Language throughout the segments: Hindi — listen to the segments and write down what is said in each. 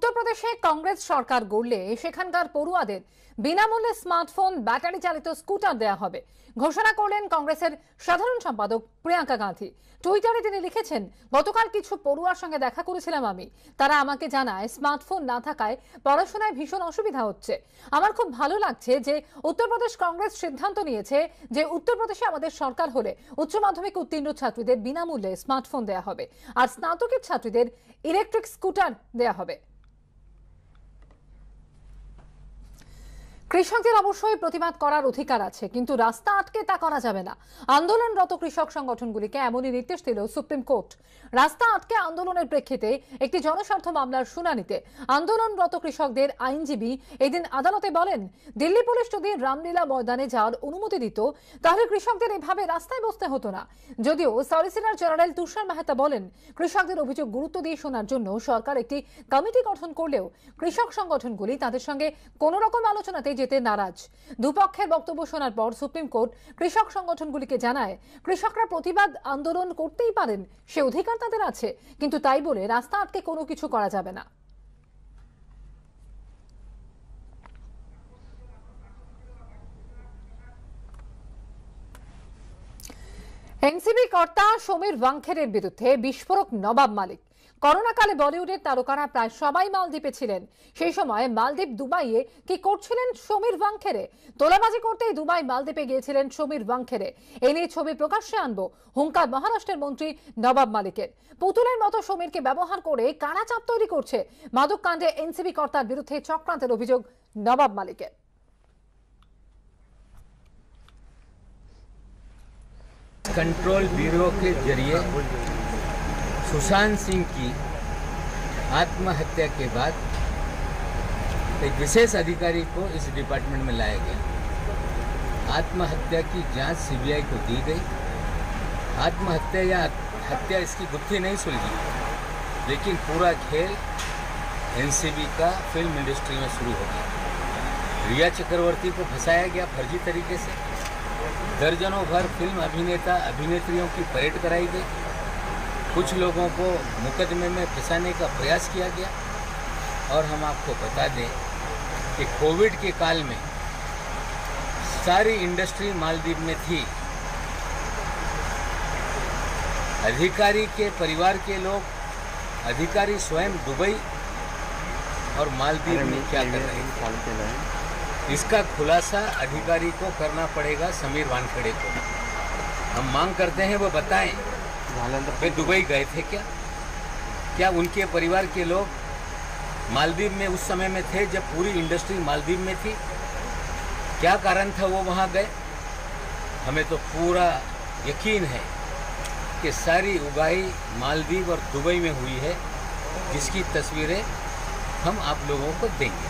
उत्तर प्रदेशे कांग्रेस सरकार गढ़ले सेखानकार पड़ुआदेर बिनामूल्ये स्मार्टफोन बैटारी चालित स्कूटर देया होबे घोषणा करलेन कांग्रेसेर साधारण सम्पादक प्रियंका गांधी। टुइटारे तिनि लिखेछेन, गतकाल किछु पड़ुआर संगे देखा करेछिलाम आमि, तारा आमाके जानाय स्मार्टफोन ना थाकाय पढ़ाशोनाय भीषण असुविधा होच्छे। आमार खूब भालो लागछे जे उत्तर प्रदेश कांग्रेस सिद्धांत नियेछे जे उत्तर प्रदेशे आमादेर सरकार होले उच्च माध्यमिक उत्तीर्ण छात्रीदेर बिनामूल्ये स्मार्टफोन देया होबे आर स्नातकेर छात्रीदेर इलेक्ट्रिक स्कूटर देया होबे। কৃষকদের অবশ্যই প্রতিবাদ করার অধিকার আছে, কিন্তু রাস্তা আটকে তা করা যাবে না। আন্দোলনরত কৃষক সংগঠনগুলিকে এমনই নির্দেশ দিল সুপ্রিম কোর্ট। রাস্তা আটকে আন্দোলনের প্রেক্ষিতে একটি জনস্বার্থ মামলার শুনানিতে আন্দোলনরত কৃষকদের আইনজীবী এদিন আদালতে বলেন, দিল্লি পুলিশ যদি রামলীলা ময়দানে যাওয়ার অনুমতি দিত তাহলে কৃষকদের এভাবে রাস্তায় বসতে হতো না। যদিও সলিসিটর জেনারেল তুষার মেহতা বলেন, কৃষকদের অভিযোগ গুরুত্ব দিয়ে শোনার জন্য সরকার একটি কমিটি গঠন করলেও কৃষক সংগঠনগুলি তাদের সঙ্গে কোনো রকম আলোচনাতে नाराज। दुपक्षेर बक्तव्य शोनार पर सुप्रीम कोर्ट कृषक संगठनगुलिके जानाय कृषकरा प्रतिबाद आंदोलन करतेई पारेन, से अधिकार तादेर आछे, किन्तु ताई बोले रास्ता आटके कोनो किछु करा जाबे ना। एनसीबी कर्ता समीर वांखेड़े बिरुद्धे विस्फोरक नबाब मालिक। করোনাকালে বলিউডের তারকারা প্রায় সবাই মালদ্বীপে ছিলেন। সেই সময় মালদ্বীপ দুবাইয়ে কি করছিলেন সমীর ওয়াংখেড়ে? তোলাবাজি করতেই দুবাই মালদ্বীপে গিয়েছিলেন সমীর ওয়াংখেড়ে। এ নিয়ে ছবি প্রকাশ্যে আনবো হুঙ্কার মহারাষ্ট্রের মন্ত্রী নবাব মালিকের। পুতুলের মতো সমীরকে ব্যবহার করে কারা চাপ তৈরি করছে? মাদক কাণ্ডে এনসিবি কর্তার বিরুদ্ধে চক্রান্তের অভিযোগ নবাব মালিকের। कंट्रोल ब्यूरो के जरिए सुशांत सिंह की आत्महत्या के बाद एक विशेष अधिकारी को इस डिपार्टमेंट में लाया गया। आत्महत्या की जांच सीबीआई को दी गई। आत्महत्या या हत्या इसकी गुत्थी नहीं सुलझी, लेकिन पूरा खेल एनसीबी का फिल्म इंडस्ट्री में शुरू हो गया। रिया चक्रवर्ती को फंसाया गया फर्जी तरीके से। दर्जनों भर फिल्म अभिनेता अभिनेत्रियों की परेड कराई गई। कुछ लोगों को मुकदमे में फंसाने का प्रयास किया गया। और हम आपको बता दें कि कोविड के काल में सारी इंडस्ट्री मालदीव में थी। अधिकारी के परिवार के लोग, अधिकारी स्वयं दुबई और मालदीव में क्या कर रहे हैं, इसका खुलासा अधिकारी को करना पड़ेगा। समीर वानखेड़े को हम मांग करते हैं वो बताएं, वे दुबई गए थे क्या? क्या उनके परिवार के लोग मालदीव में उस समय में थे जब पूरी इंडस्ट्री मालदीव में थी? क्या कारण था वो वहाँ गए? हमें तो पूरा यकीन है कि सारी उगाही मालदीव और दुबई में हुई है, जिसकी तस्वीरें हम आप लोगों को देंगे।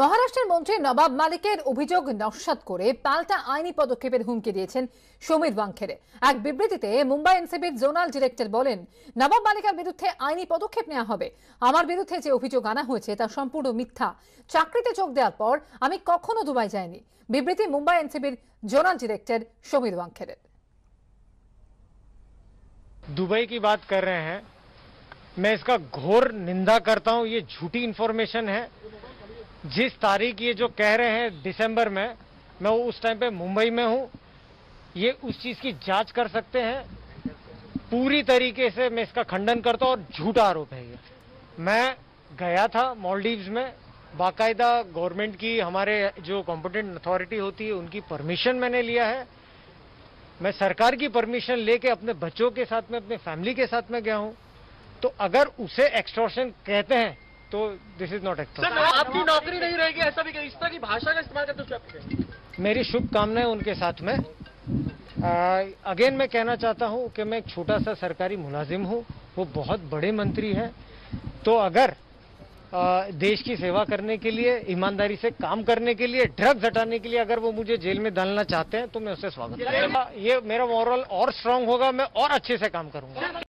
মহারাষ্ট্রের মন্ত্রী নবাব মালিকের অভিযোগ নস্যাৎ করে পাল্টা আইনি পদক্ষেপের হুমকি দিয়েছেন সমীর ওয়াংখেড়ে। এক বিবৃতিতে মুম্বাই এনসিবির জোনাল ডিরেক্টর বলেন, নবাব মালিকের বিরুদ্ধে আইনি পদক্ষেপ নেওয়া হবে। আমার বিরুদ্ধে যে অভিযোগ আনা হয়েছে তা সম্পূর্ণ মিথ্যা। চাকরিতে যোগ দেওয়ার পর আমি কখনো দুবাই যাইনি। বিবৃতি মুম্বাই এনসিবির zonal director Sameer Wankhede. Dubai की बात कर रहे हैं, मैं इसका घोर निंदा करता हूँ। ये झूठी इंफॉर्मेशन है। जिस तारीख ये जो कह रहे हैं दिसंबर में, मैं उस टाइम पे मुंबई में हूँ। ये उस चीज़ की जांच कर सकते हैं। पूरी तरीके से मैं इसका खंडन करता हूँ और झूठा आरोप है ये। मैं गया था मालदीव्स में, बाकायदा गवर्नमेंट की हमारे जो कॉम्पिटेंट अथॉरिटी होती है उनकी परमिशन मैंने लिया है। मैं सरकार की परमिशन लेके अपने बच्चों के साथ में, अपने फैमिली के साथ में गया हूँ। तो अगर उसे एक्सटॉर्शन कहते हैं तो दिस इज नॉट एक्सेप्टेबल। आपकी नौकरी नहीं रहेगी, ऐसा भी इस तरह की भाषा का इस्तेमाल करते शब्द है। मेरी शुभकामनाएं उनके साथ में। अगेन मैं कहना चाहता हूं कि मैं एक छोटा सा सरकारी मुलाजिम हूं, वो बहुत बड़े मंत्री हैं। तो अगर देश की सेवा करने के लिए, ईमानदारी से काम करने के लिए, ड्रग्स हटाने के लिए अगर वो मुझे जेल में डालना चाहते हैं तो मैं उससे स्वागत करूंगा। ये मेरा मॉरल और स्ट्रांग होगा, मैं और अच्छे से काम करूंगा।